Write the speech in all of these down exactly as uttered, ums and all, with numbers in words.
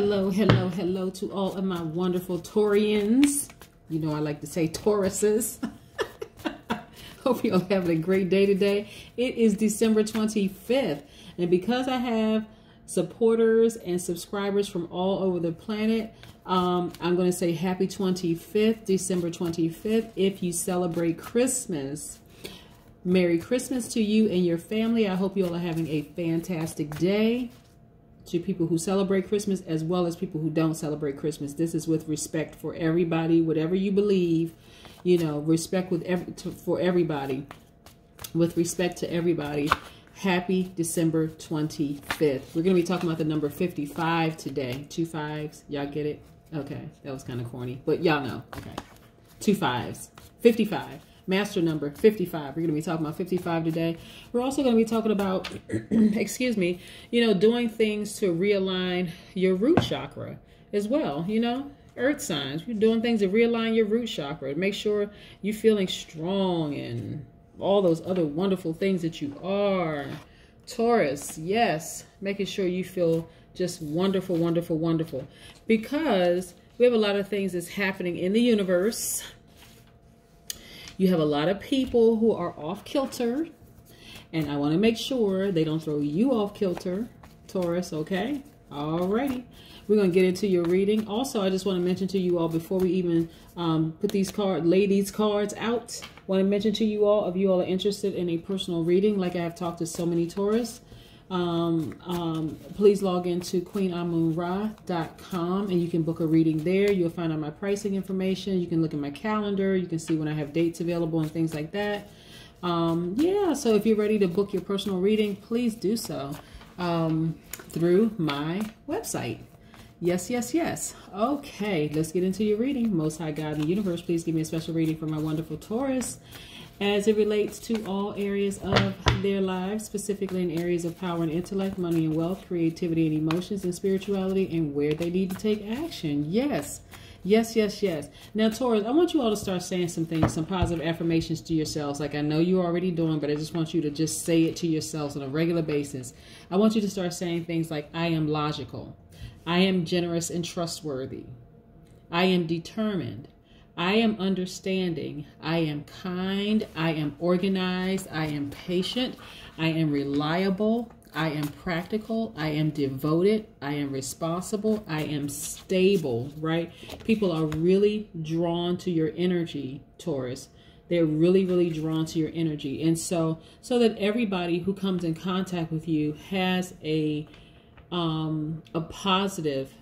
Hello, hello, hello to all of my wonderful Taurians. You know I like to say Tauruses. Hope you're having a great day today. It is December twenty-fifth. And because I have supporters and subscribers from all over the planet, um, I'm going to say happy twenty-fifth, December twenty-fifth. If you celebrate Christmas, Merry Christmas to you and your family. I hope you all are having a fantastic day. To people who celebrate Christmas as well as people who don't celebrate Christmas. This is with respect for everybody, whatever you believe, you know, respect with every, to, for everybody, with respect to everybody. Happy December twenty-fifth. We're going to be talking about the number fifty-five today. Two fives. Y'all get it? Okay. That was kind of corny, but y'all know. Okay. Two fives. fifty-five. Master number fifty-five. We're going to be talking about fifty-five today. We're also going to be talking about, excuse me, you know, doing things to realign your root chakra as well. You know, earth signs. You're doing things to realign your root chakra. Make sure you're feeling strong and all those other wonderful things that you are. Taurus, yes. Making sure you feel just wonderful, wonderful, wonderful. Because we have a lot of things that's happening in the universe. You have a lot of people who are off kilter, and I want to make sure they don't throw you off kilter, Taurus, okay? Alrighty. We're going to get into your reading. Also, I just want to mention to you all before we even um, put these card, ladies' cards out, I want to mention to you all, if you all are interested in a personal reading, like I have talked to so many Taurus, Um, um, please log into Queen Amun Ra dot com and you can book a reading there. You'll find out my pricing information. You can look at my calendar. You can see when I have dates available and things like that. Um, yeah, so if you're ready to book your personal reading, please do so um, through my website. Yes, yes, yes. Okay, let's get into your reading. Most High God in the universe, please give me a special reading for my wonderful Taurus as it relates to all areas of their lives, specifically in areas of power and intellect, money and wealth, creativity and emotions, and spirituality, and where they need to take action. Yes, yes, yes, yes. Now, Taurus, I want you all to start saying some things, some positive affirmations to yourselves, like I know you're already doing, but I just want you to just say it to yourselves on a regular basis. I want you to start saying things like, I am logical. I am generous and trustworthy. I am determined. I am understanding, I am kind, I am organized, I am patient, I am reliable, I am practical, I am devoted, I am responsible, I am stable, right? People are really drawn to your energy, Taurus. They're really, really drawn to your energy. And so, so that everybody who comes in contact with you has a, um, a positive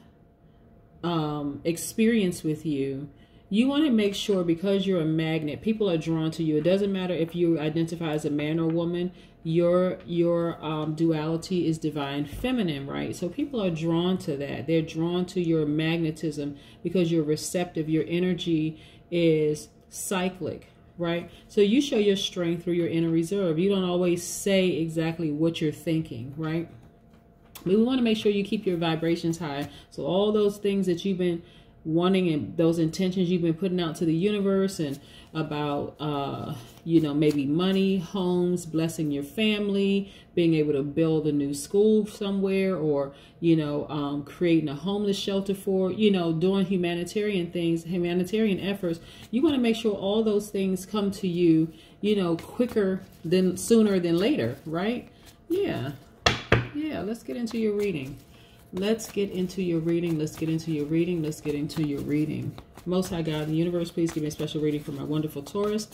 um, experience with you. You want to make sure, because you're a magnet, people are drawn to you. It doesn't matter if you identify as a man or woman. Your your um, duality is divine feminine, right? So people are drawn to that. They're drawn to your magnetism because you're receptive. Your energy is cyclic, right? So you show your strength through your inner reserve. You don't always say exactly what you're thinking, right? But we want to make sure you keep your vibrations high. So all those things that you've been wanting and those intentions you've been putting out to the universe and about, uh, you know, maybe money, homes, blessing your family, being able to build a new school somewhere, or, you know, um, creating a homeless shelter for, you know, doing humanitarian things, humanitarian efforts. You want to make sure all those things come to you, you know, quicker than sooner than later, right? Yeah. Yeah. Let's get into your reading. Let's get into your reading. Let's get into your reading. Let's get into your reading. Most High God in the universe, please give me a special reading for my wonderful Taurus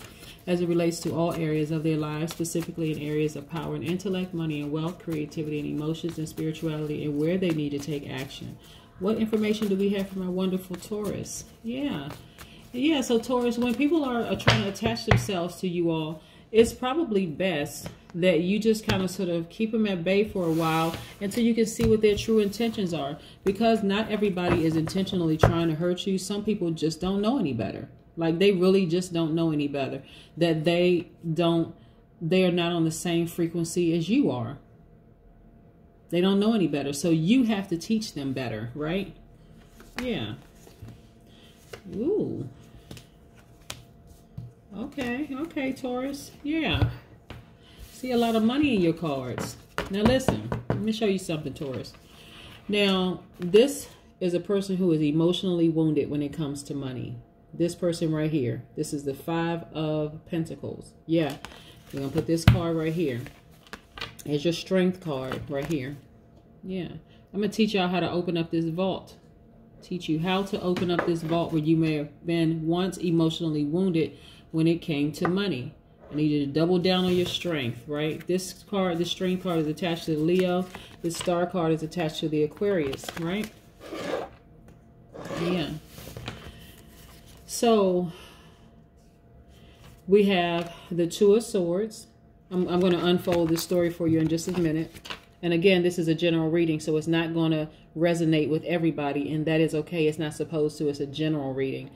as it relates to all areas of their lives, specifically in areas of power and intellect, money and wealth, creativity and emotions, and spirituality, and where they need to take action. What information do we have for my wonderful Taurus? Yeah. Yeah, so Taurus, when people are, are trying to attach themselves to you all, it's probably best that you just kind of sort of keep them at bay for a while until you can see what their true intentions are. Because not everybody is intentionally trying to hurt you. Some people just don't know any better. Like, they really just don't know any better. That they don't, they are not on the same frequency as you are. They don't know any better. So you have to teach them better, right? Yeah. Ooh. Okay, okay, Taurus. Yeah. See a lot of money in your cards. Now listen, let me show you something, Taurus. Now, this is a person who is emotionally wounded when it comes to money. This person right here. This is the Five of Pentacles. Yeah. We're going to put this card right here. It's your strength card right here. Yeah. I'm going to teach y'all how to open up this vault. Teach you how to open up this vault where you may have been once emotionally wounded when it came to money. I need you to double down on your strength, right? This card, the strength card, is attached to the Leo. This star card is attached to the Aquarius, right? Yeah. So we have the Two of Swords. I'm, I'm going to unfold this story for you in just a minute. And again, this is a general reading, so it's not going to resonate with everybody, and that is okay. It's not supposed to. It's a general reading.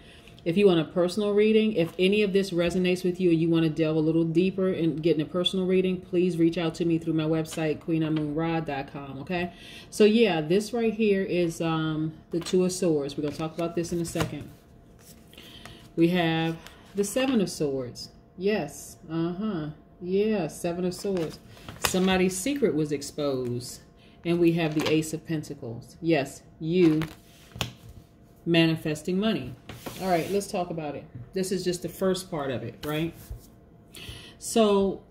If you want a personal reading, if any of this resonates with you and you want to delve a little deeper and get in a personal reading, please reach out to me through my website, Queen Amun Ra dot com, okay? So, yeah, this right here is um, the Two of Swords. We're going to talk about this in a second. We have the Seven of Swords. Yes, uh-huh, yeah, Seven of Swords. Somebody's secret was exposed. And we have the Ace of Pentacles. Yes, you manifesting money. All right, let's talk about it. This is just the first part of it, right? So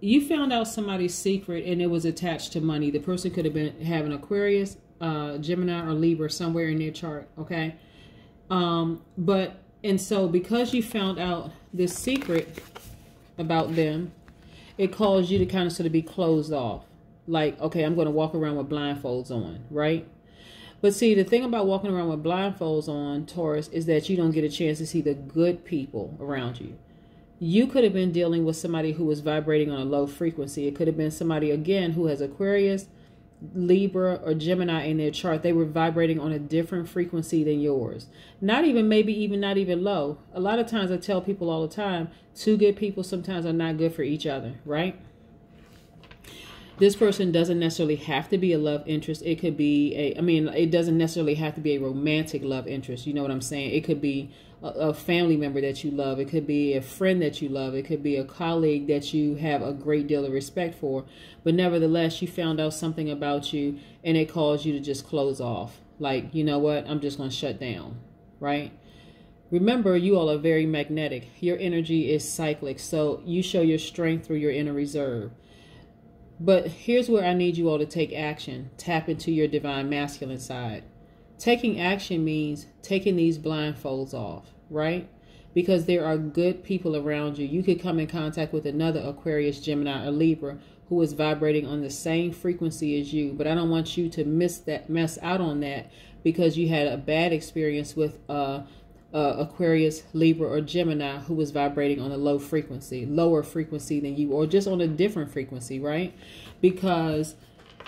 you found out somebody's secret and it was attached to money. The person could have been having Aquarius, uh, Gemini, or Libra somewhere in their chart, okay? Um, but, and so because you found out this secret about them, it caused you to kind of sort of be closed off. Like, okay, I'm going to walk around with blindfolds on, right? But see, the thing about walking around with blindfolds on, Taurus, is that you don't get a chance to see the good people around you. You could have been dealing with somebody who was vibrating on a low frequency. It could have been somebody, again, who has Aquarius, Libra, or Gemini in their chart. They were vibrating on a different frequency than yours. Not even, maybe even not even low. A lot of times I tell people all the time, two good people sometimes are not good for each other, right? This person doesn't necessarily have to be a love interest. It could be a, I mean, it doesn't necessarily have to be a romantic love interest. You know what I'm saying? It could be a, a family member that you love. It could be a friend that you love. It could be a colleague that you have a great deal of respect for. But nevertheless, you found out something about you and it caused you to just close off. Like, you know what? I'm just going to shut down, right? Remember, you all are very magnetic. Your energy is cyclic. So you show your strength through your inner reserve. But here's where I need you all to take action. Tap into your divine masculine side. Taking action means taking these blindfolds off, right? Because there are good people around you. You could come in contact with another Aquarius, Gemini, or Libra who is vibrating on the same frequency as you. But I don't want you to miss that, mess out on that because you had a bad experience with uh, uh, Aquarius, Libra, or Gemini who was vibrating on a low frequency, lower frequency than you, or just on a different frequency, right? Because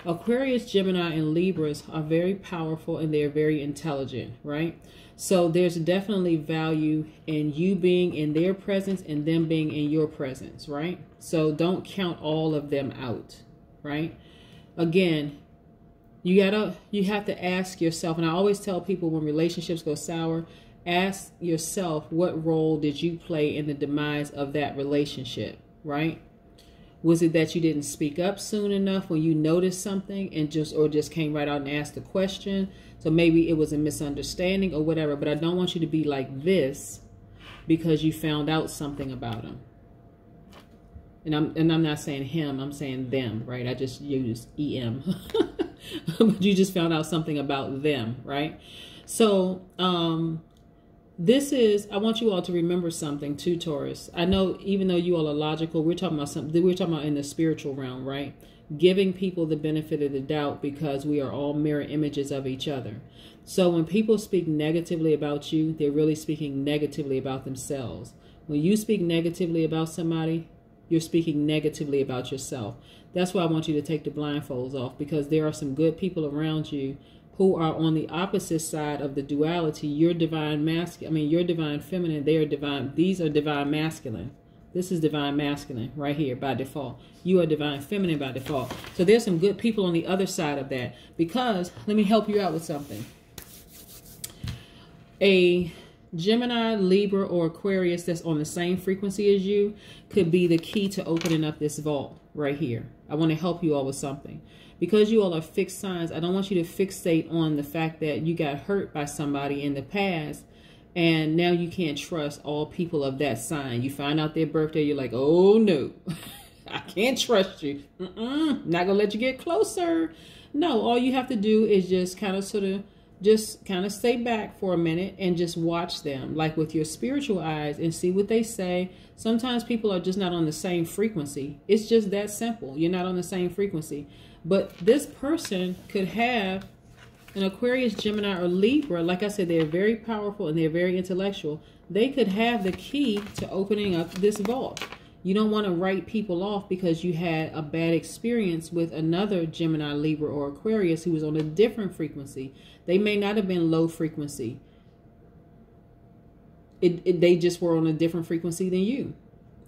Aquarius, Gemini, and Libras are very powerful and they're very intelligent, right? So there's definitely value in you being in their presence and them being in your presence, right? So don't count all of them out, right? Again, you gotta, you have to ask yourself, and I always tell people when relationships go sour, ask yourself, what role did you play in the demise of that relationship, right? Was it that you didn't speak up soon enough when you noticed something and just, or just came right out and asked the question? So maybe it was a misunderstanding or whatever, but I don't want you to be like this because you found out something about him. And I'm, and I'm not saying him, I'm saying them, right? I just used E M, but you just found out something about them, right? So, um, this is, I want you all to remember something too, Taurus. I know even though you all are logical, we're talking about something, we're talking about in the spiritual realm, right? Giving people the benefit of the doubt because we are all mirror images of each other. So when people speak negatively about you, they're really speaking negatively about themselves. When you speak negatively about somebody, you're speaking negatively about yourself. That's why I want you to take the blindfolds off, because there are some good people around you who are on the opposite side of the duality. Your divine masculine, I mean, your divine feminine, they are divine, these are divine masculine. This is divine masculine right here by default. You are divine feminine by default. So there's some good people on the other side of that, because let me help you out with something. A Gemini, Libra, or Aquarius that's on the same frequency as you could be the key to opening up this vault right here. I want to help you all with something. because you all are fixed signs, I don't want you to fixate on the fact that you got hurt by somebody in the past and now you can't trust all people of that sign. You find out their birthday, you're like, oh no, I can't trust you. Mm-mm, not gonna let you get closer. No, all you have to do is just kind of sort of just kind of stay back for a minute and just watch them, like with your spiritual eyes, and see what they say. Sometimes people are just not on the same frequency. It's just that simple. You're not on the same frequency. But this person could have an Aquarius, Gemini, or Libra. Like I said, they're very powerful and they're very intellectual. They could have the key to opening up this vault. You don't want to write people off because you had a bad experience with another Gemini, Libra, or Aquarius who was on a different frequency. They may not have been low frequency. It, it, they just were on a different frequency than you,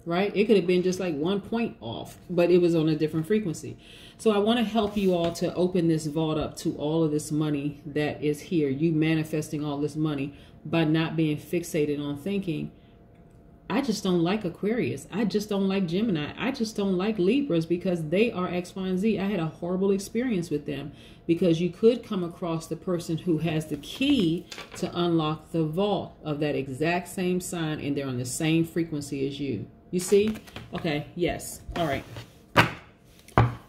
right? It could have been just like one point off, but it was on a different frequency. So I want to help you all to open this vault up to all of this money that is here. You manifesting all this money by not being fixated on thinking, I just don't like Aquarius. I just don't like Gemini. I just don't like Libras because they are X, Y, and Z. I had a horrible experience with them, because you could come across the person who has the key to unlock the vault of that exact same sign, and they're on the same frequency as you. You see? Okay. Yes. All right.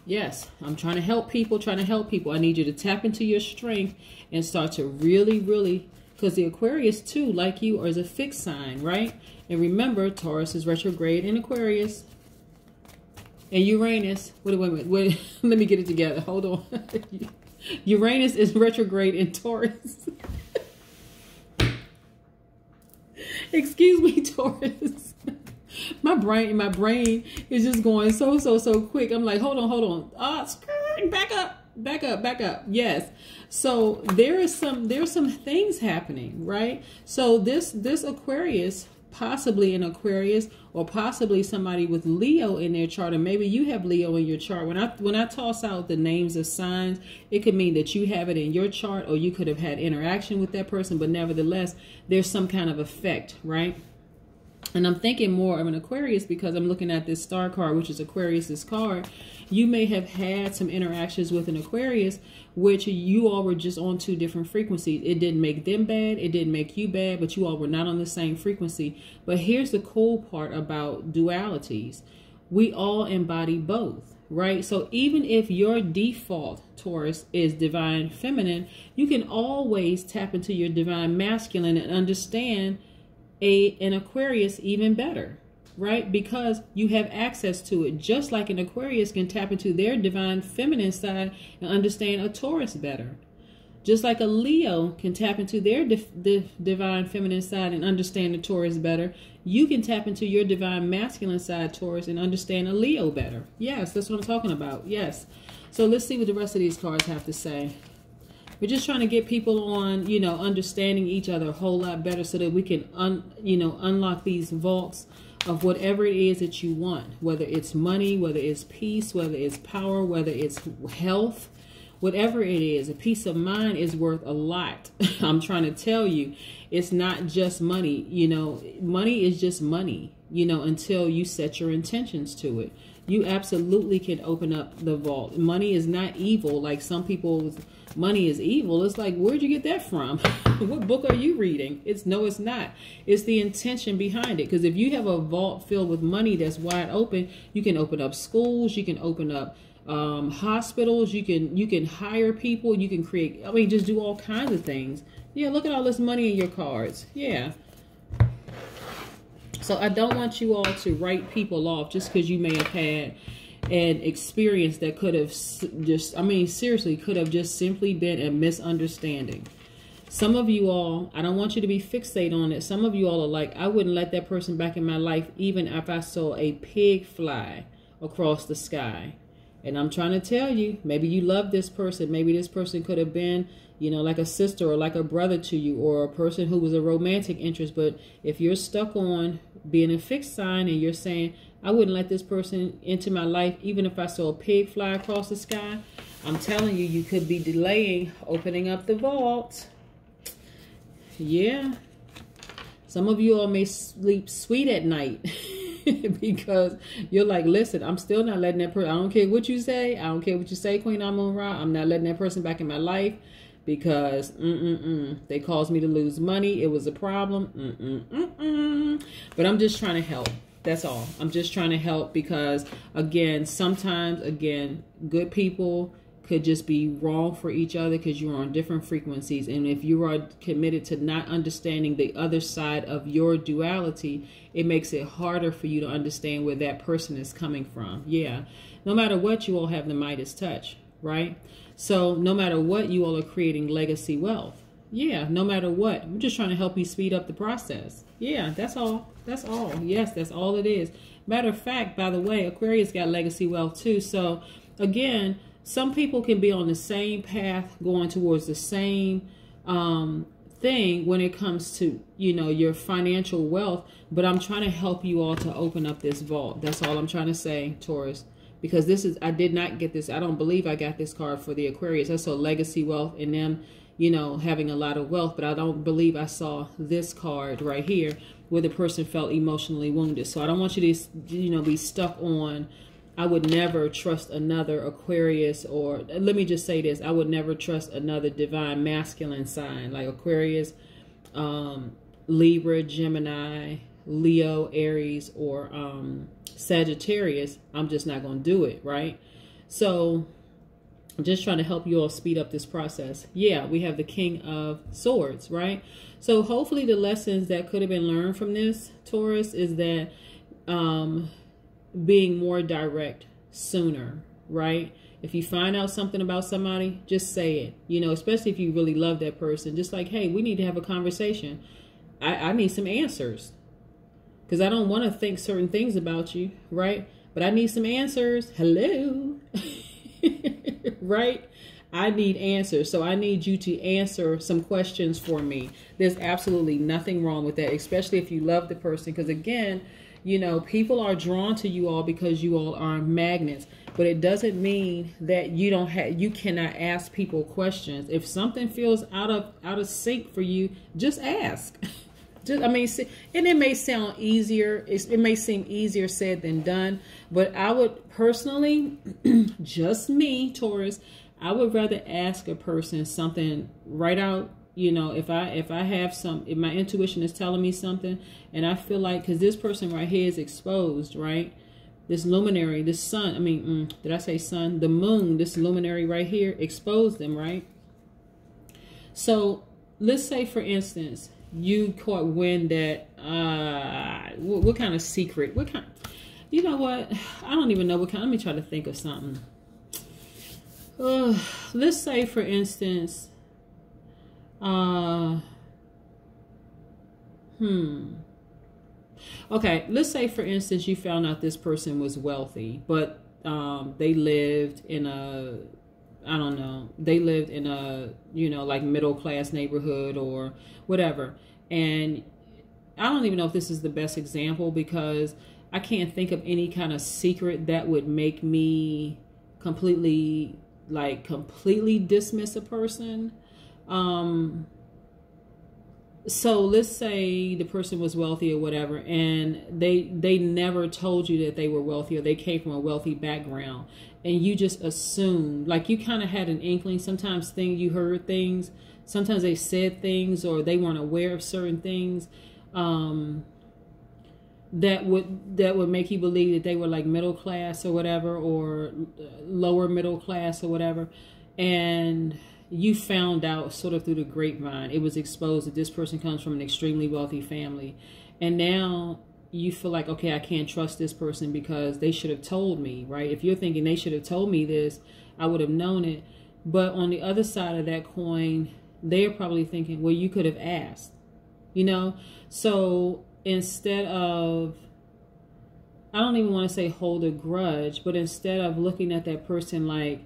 Yes. I'm trying to help people, trying to help people. I need you to tap into your strength and start to really, really, because the Aquarius too, like you, is a fixed sign, right? And remember, Taurus is retrograde in Aquarius. And Uranus, wait, wait, wait, wait, let me get it together. Hold on. Uranus is retrograde in Taurus. Excuse me, Taurus. My brain, my brain is just going so, so, so quick. I'm like, hold on, hold on. Ah, oh, back up. Back up, back up. Yes. So there is some, there's some things happening, right? So this, this Aquarius, possibly an Aquarius, or possibly somebody with Leo in their chart, or maybe you have Leo in your chart. When I, when I toss out the names of signs, it could mean that you have it in your chart, or you could have had interaction with that person, but nevertheless, there's some kind of effect, right? And I'm thinking more of an Aquarius because I'm looking at this star card, which is Aquarius's card. You may have had some interactions with an Aquarius, which you all were just on two different frequencies. It didn't make them bad. It didn't make you bad, but you all were not on the same frequency. But here's the cool part about dualities. We all embody both, right? So even if your default, Taurus, is divine feminine, you can always tap into your divine masculine and understand A, an Aquarius even better, right? Because you have access to it, just like an Aquarius can tap into their divine feminine side and understand a Taurus better. Just like a Leo can tap into their dif dif divine feminine side and understand a Taurus better, you can tap into your divine masculine side, Taurus, and understand a Leo better. Yes, that's what I'm talking about. Yes. So let's see what the rest of these cards have to say. We're just trying to get people on, you know, understanding each other a whole lot better so that we can, un, you know, unlock these vaults of whatever it is that you want, whether it's money, whether it's peace, whether it's power, whether it's health, whatever it is. A peace of mind is worth a lot. I'm trying to tell you, it's not just money. You know, money is just money, you know, until you set your intentions to it. You absolutely can open up the vault. Money is not evil. Like some people, money is evil. It's like, where'd you get that from? What book are you reading? It's no, it's not. It's the intention behind it. Because if you have a vault filled with money that's wide open, you can open up schools. You can open up um, hospitals. You can, you can hire people. You can create, I mean, just do all kinds of things. Yeah, look at all this money in your cards. Yeah. So I don't want you all to write people off just because you may have had an experience that could have just, I mean, seriously, could have just simply been a misunderstanding. Some of you all, I don't want you to be fixated on it. Some of you all are like, I wouldn't let that person back in my life even if I saw a pig fly across the sky. And I'm trying to tell you, maybe you love this person. Maybe this person could have been, you know, like a sister or like a brother to you, or a person who was a romantic interest. But if you're stuck on being a fixed sign and you're saying, I wouldn't let this person into my life even if I saw a pig fly across the sky, I'm telling you, you could be delaying opening up the vault. Yeah. Some of you all may sleep sweet at night because you're like, listen, I'm still not letting that person, I don't care what you say, I don't care what you say, Queen Amun Ra, I'm not letting that person back in my life because mm-mm-mm, they caused me to lose money, it was a problem, mm-mm-mm-mm. But I'm just trying to help. That's all. I'm just trying to help because, again, sometimes, again, good people could just be wrong for each other because you're on different frequencies. And if you are committed to not understanding the other side of your duality, it makes it harder for you to understand where that person is coming from. Yeah. No matter what, you all have the Midas touch, right? So no matter what, you all are creating legacy wealth. Yeah, no matter what. I'm just trying to help you speed up the process. Yeah, that's all. That's all. Yes, that's all it is. Matter of fact, by the way, Aquarius got legacy wealth too. So again, some people can be on the same path going towards the same um, thing when it comes to, you know, your financial wealth. But I'm trying to help you all to open up this vault. That's all I'm trying to say, Taurus. Because this is, I did not get this. I don't believe I got this card for the Aquarius. I saw legacy wealth in them, you know, having a lot of wealth, but I don't believe I saw this card right here where the person felt emotionally wounded. So I don't want you to, you know, be stuck on, I would never trust another Aquarius, or let me just say this, I would never trust another divine masculine sign like Aquarius, um, Libra, Gemini, Leo, Aries, or um, Sagittarius. I'm just not going to do it, right? So I'm just trying to help you all speed up this process. Yeah, we have the King of Swords, right? So hopefully the lessons that could have been learned from this, Taurus, is that um, being more direct sooner, right? If you find out something about somebody, just say it. You know, especially if you really love that person. Just like, hey, we need to have a conversation. I, I need some answers because I don't want to think certain things about you, right? But I need some answers. Hello. Right? I need answers. So I need you to answer some questions for me. There's absolutely nothing wrong with that, especially if you love the person. Because again, you know, people are drawn to you all because you all are magnets. But it doesn't mean that you don't have, you cannot ask people questions. If something feels out of out of sync for you, just ask. Just, I mean, and it may sound easier. It may seem easier said than done, but I would personally, just me, Taurus, I would rather ask a person something right out. You know, if I, if I have some, if my intuition is telling me something and I feel like, cause this person right here is exposed, right? This luminary, this sun, I mean, mm, did I say sun? The moon, this luminary right here exposed them, right? So let's say for instance, you caught wind that, uh, what, what kind of secret, what kind, you know what? I don't even know what kind, let me try to think of something. Uh, let's say for instance, uh, hmm. Okay. Let's say for instance, you found out this person was wealthy, but, um, they lived in a, I don't know, they lived in a, you know, like middle class neighborhood or whatever. And I don't even know if this is the best example because I can't think of any kind of secret that would make me completely, like completely dismiss a person. Um, so let's say the person was wealthy or whatever, and they, they never told you that they were wealthy or they came from a wealthy background. And you just assumed, like you kind of had an inkling. Sometimes thing you heard things, sometimes they said things or they weren't aware of certain things um, that would that would make you believe that they were like middle class or whatever, or lower middle class or whatever. And you found out sort of through the grapevine, it was exposed that this person comes from an extremely wealthy family. And now you feel like, okay, I can't trust this person because they should have told me, right? If you're thinking they should have told me this, I would have known it. But on the other side of that coin, they're probably thinking, well, you could have asked, you know? So instead of, I don't even want to say hold a grudge, but instead of looking at that person like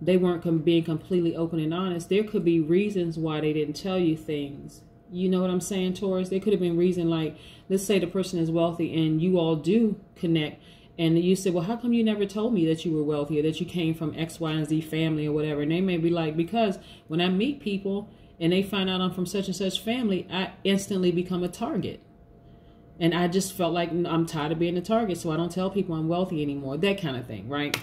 they weren't being completely open and honest, there could be reasons why they didn't tell you things. You know what I'm saying, Taurus? There could have been reason, like, let's say the person is wealthy and you all do connect. And you say, well, how come you never told me that you were wealthy or that you came from X, Y, and Z family or whatever? And they may be like, because when I meet people and they find out I'm from such and such family, I instantly become a target. And I just felt like I'm tired of being a target, so I don't tell people I'm wealthy anymore. That kind of thing, right?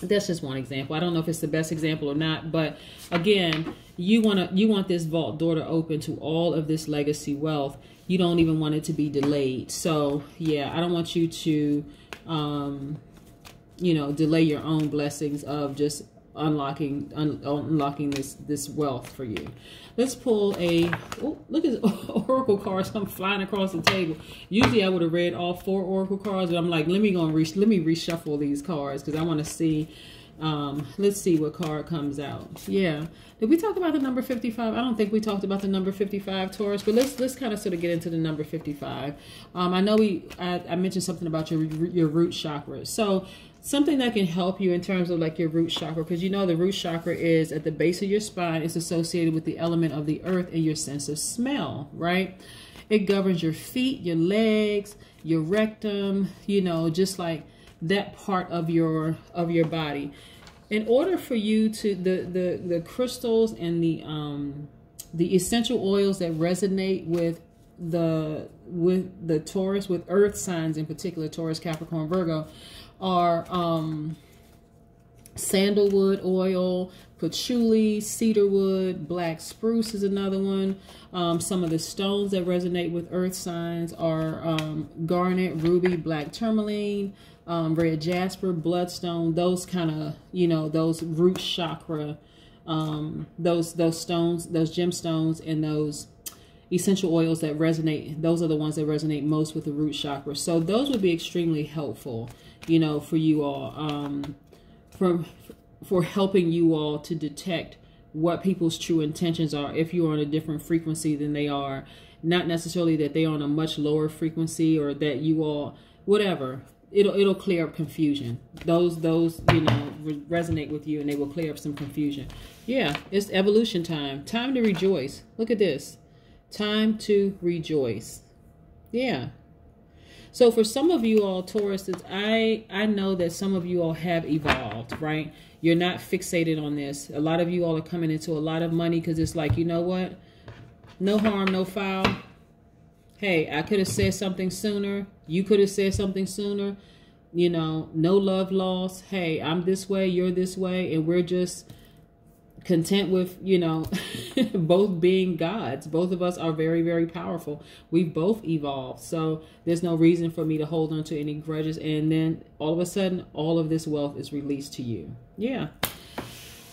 That's just one example. I don't know if it's the best example or not, but again, you want to you want this vault door to open to all of this legacy wealth. You don't even want it to be delayed. So yeah, I don't want you to, um, you know, delay your own blessings of just unlocking un unlocking this this wealth for you. Let's pull a oh, look at oracle cards. I'm flying across the table. Usually I would have read all four oracle cards, but I'm like, let me go and re let me reshuffle these cards because I want to see. Um, let's see what card comes out. Yeah, did we talk about the number fifty-five? I don't think we talked about the number fifty-five, Taurus, but let's let's kind of sort of get into the number fifty-five. Um, I know we I, I mentioned something about your your root chakra, so something that can help you in terms of like your root chakra, because you know the root chakra is at the base of your spine. It's associated with the element of the earth and your sense of smell, right? It governs your feet, your legs, your rectum. You know, just like that part of your of your body. In order for you to, the, the, the crystals and the, um, the essential oils that resonate with the, with the Taurus, with earth signs in particular, Taurus, Capricorn, Virgo, are um, sandalwood oil, patchouli, cedarwood, black spruce is another one. Um, some of the stones that resonate with earth signs are um, garnet, ruby, black tourmaline, Um, red jasper, bloodstone, those kind of, you know, those root chakra, um, those, those stones, those gemstones and those essential oils that resonate. Those are the ones that resonate most with the root chakra. So those would be extremely helpful, you know, for you all, um, for, for helping you all to detect what people's true intentions are if you're on a different frequency than they are. Not necessarily that they're on a much lower frequency or that you all, whatever. It'll, it'll clear up confusion. Those, those, you know, re resonate with you and they will clear up some confusion. Yeah, it's evolution time. Time to rejoice. Look at this. Time to rejoice. Yeah. So for some of you all, Tauruses, I, I know that some of you all have evolved, right? You're not fixated on this. A lot of you all are coming into a lot of money because it's like, you know what? No harm, no foul. Hey, I could have said something sooner. You could have said something sooner. You know, no love lost. Hey, I'm this way, you're this way. And we're just content with, you know, both being gods. Both of us are very, very powerful. We've both evolved. So there's no reason for me to hold on to any grudges. And then all of a sudden, all of this wealth is released to you. Yeah.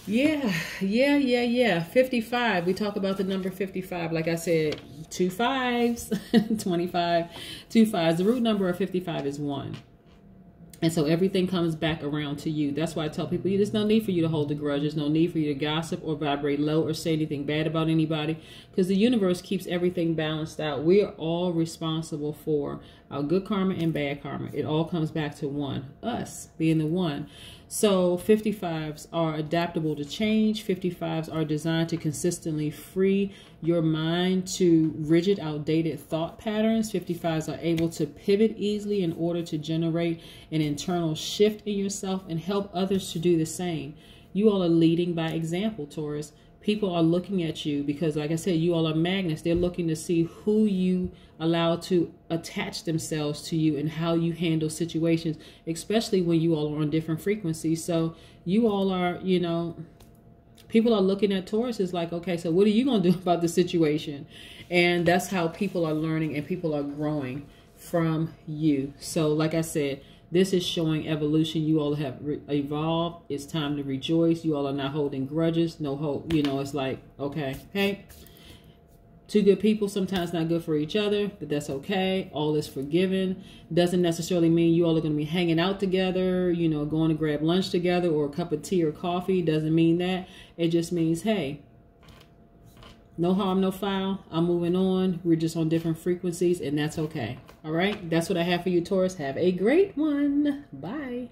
Yeah, yeah, yeah, yeah. fifty-five. We talk about the number fifty-five. Like I said, two fives, twenty-five, two fives. The root number of fifty-five is one. And so everything comes back around to you. That's why I tell people, there's no need for you to hold the grudge. There's no need for you to gossip or vibrate low or say anything bad about anybody because the universe keeps everything balanced out. We are all responsible for our good karma and bad karma. It all comes back to one, us being the one. So fifty-fives are adaptable to change. fifty-fives are designed to consistently free your mind to rigid, outdated thought patterns. fifty-fives are able to pivot easily in order to generate an internal shift in yourself and help others to do the same. You all are leading by example, Taurus. People are looking at you because, like I said, you all are magnets. They're looking to see who you allow to attach themselves to you and how you handle situations, especially when you all are on different frequencies. So you all are, you know, people are looking at Taurus is like, okay, so what are you going to do about the situation? And that's how people are learning and people are growing from you. So like I said, this is showing evolution. You all have evolved. It's time to rejoice. You all are not holding grudges. No hope. You know, it's like, okay, hey, two good people, sometimes not good for each other, but that's okay. All is forgiven. Doesn't necessarily mean you all are going to be hanging out together, you know, going to grab lunch together or a cup of tea or coffee. Doesn't mean that. It just means, hey, no harm, no foul. I'm moving on. We're just on different frequencies, and that's okay. All right? That's what I have for you, Taurus. Have a great one. Bye.